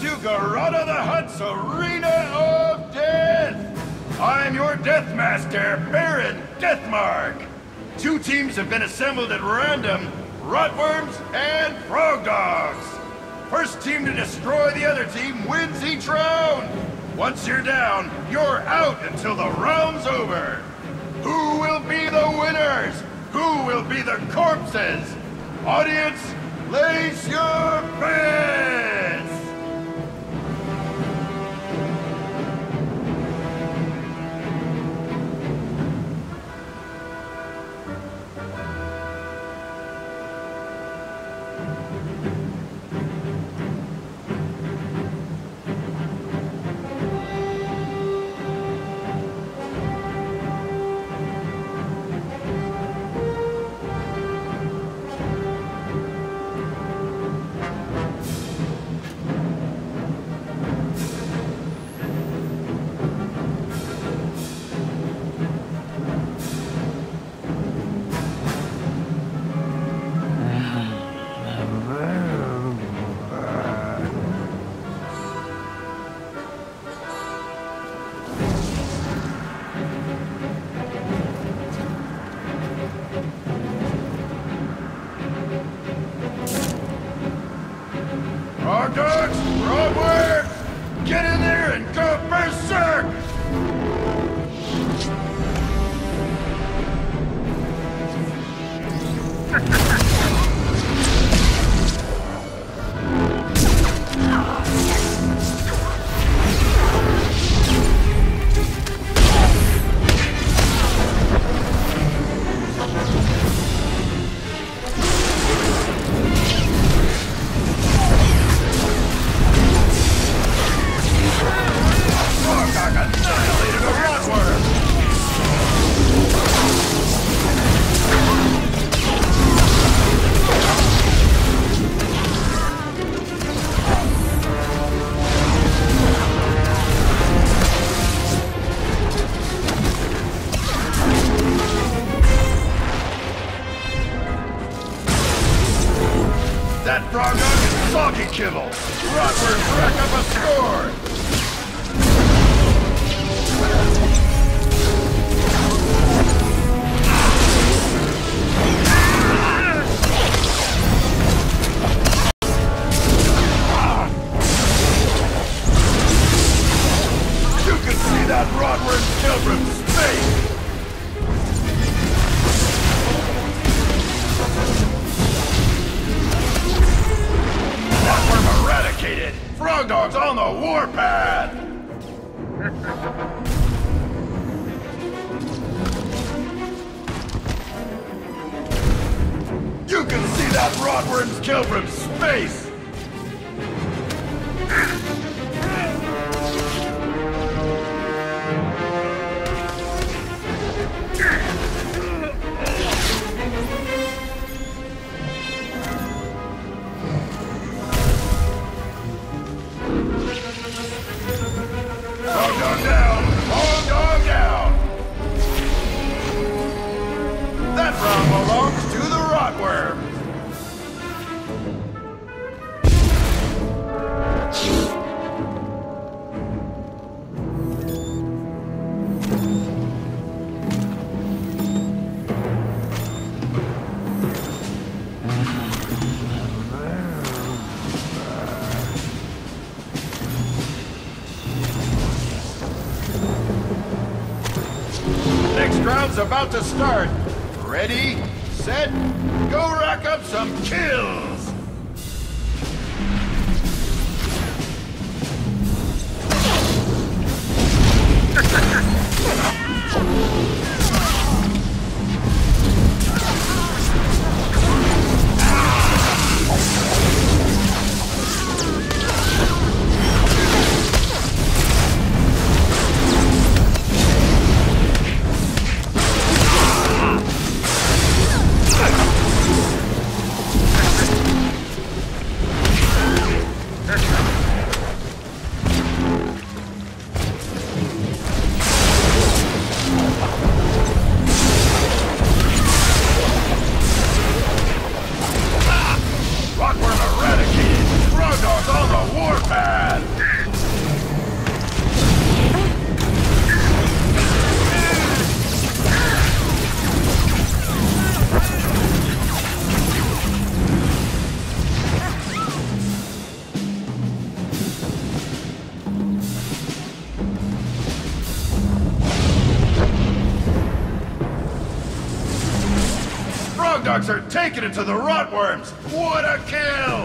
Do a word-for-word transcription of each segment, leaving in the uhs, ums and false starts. to Garuda the Hutt's Arena of Death! I'm your Death Master, Baron Deathmark! Two teams have been assembled at random, Rotworms and Frog Dogs! First team to destroy the other team wins each round! Once you're down, you're out until the round's over! Who will be the winners? Who will be the corpses? Audience, place your bets! Dogs, Rotworms, get in there and go berserk! That frog is soggy kibble! Rotworms rack up a score! You can see that Rotworm kill from space! Frog Dogs on the warpath! You can see that Rotworm's kill from space! Round's about to start. Ready, set, go rack up some kills! taking it to the rotworms! What a kill!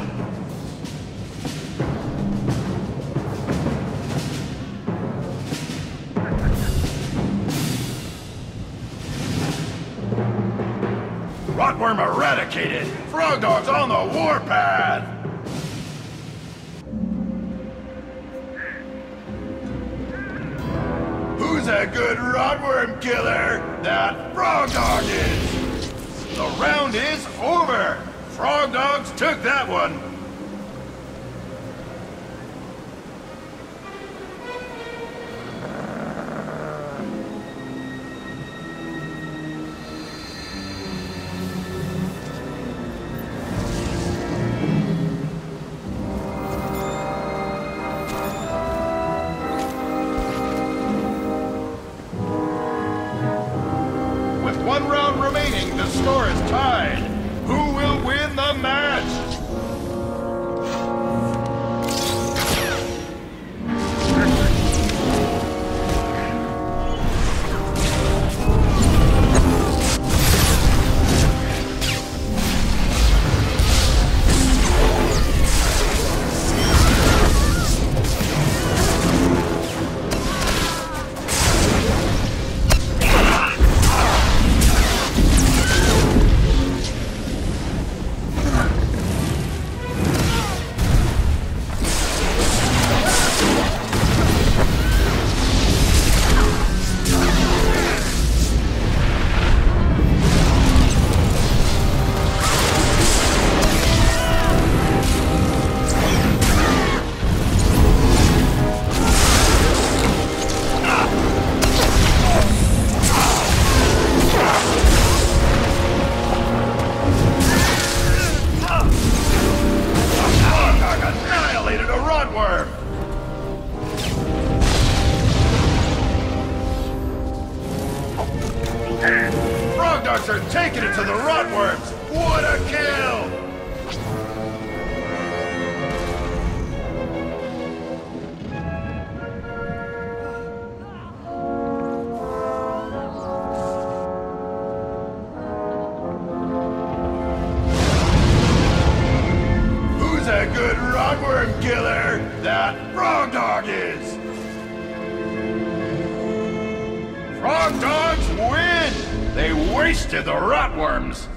Rotworm eradicated! Frog Dog's on the warpath! Who's a good rotworm killer? That Frog Dog is! The round is over! Frog Dogs took that one! One round remaining, the score is tied. Who will win the match? Frog Dogs are taking it to the rotworms! What a kill! Who's a good rotworm killer? That Frog Dog is! Frog Dogs win! They wasted the rotworms!